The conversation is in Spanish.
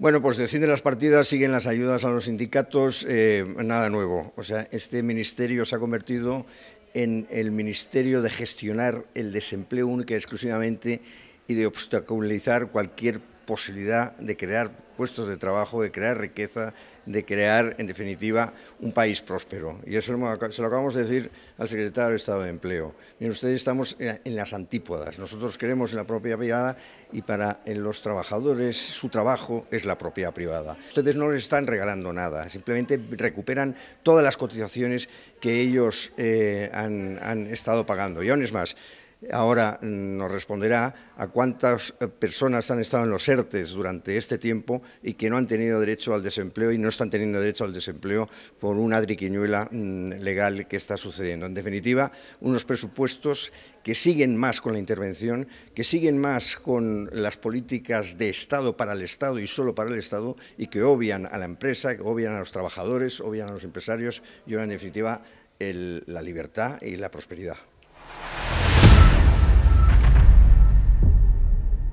Bueno, pues descienden las partidas, siguen las ayudas a los sindicatos, nada nuevo. O sea, este ministerio se ha convertido en el ministerio de gestionar el desempleo única y exclusivamente y de obstaculizar cualquier posibilidad de crear puestos de trabajo, de crear riqueza, de crear, en definitiva, un país próspero. Y eso se lo acabamos de decir al secretario de Estado de Empleo. Miren, ustedes estamos en las antípodas. Nosotros creemos en la propiedad privada y para los trabajadores su trabajo es la propiedad privada. Ustedes no les están regalando nada, simplemente recuperan todas las cotizaciones que ellos han estado pagando. Y aún es más, ahora nos responderá a cuántas personas han estado en los ERTE durante este tiempo y que no han tenido derecho al desempleo y no están teniendo derecho al desempleo por una triquiñuela legal que está sucediendo. En definitiva, unos presupuestos que siguen más con la intervención, que siguen más con las políticas de Estado para el Estado y solo para el Estado y que obvian a la empresa, que obvian a los trabajadores, obvian a los empresarios y obvian en definitiva la libertad y la prosperidad.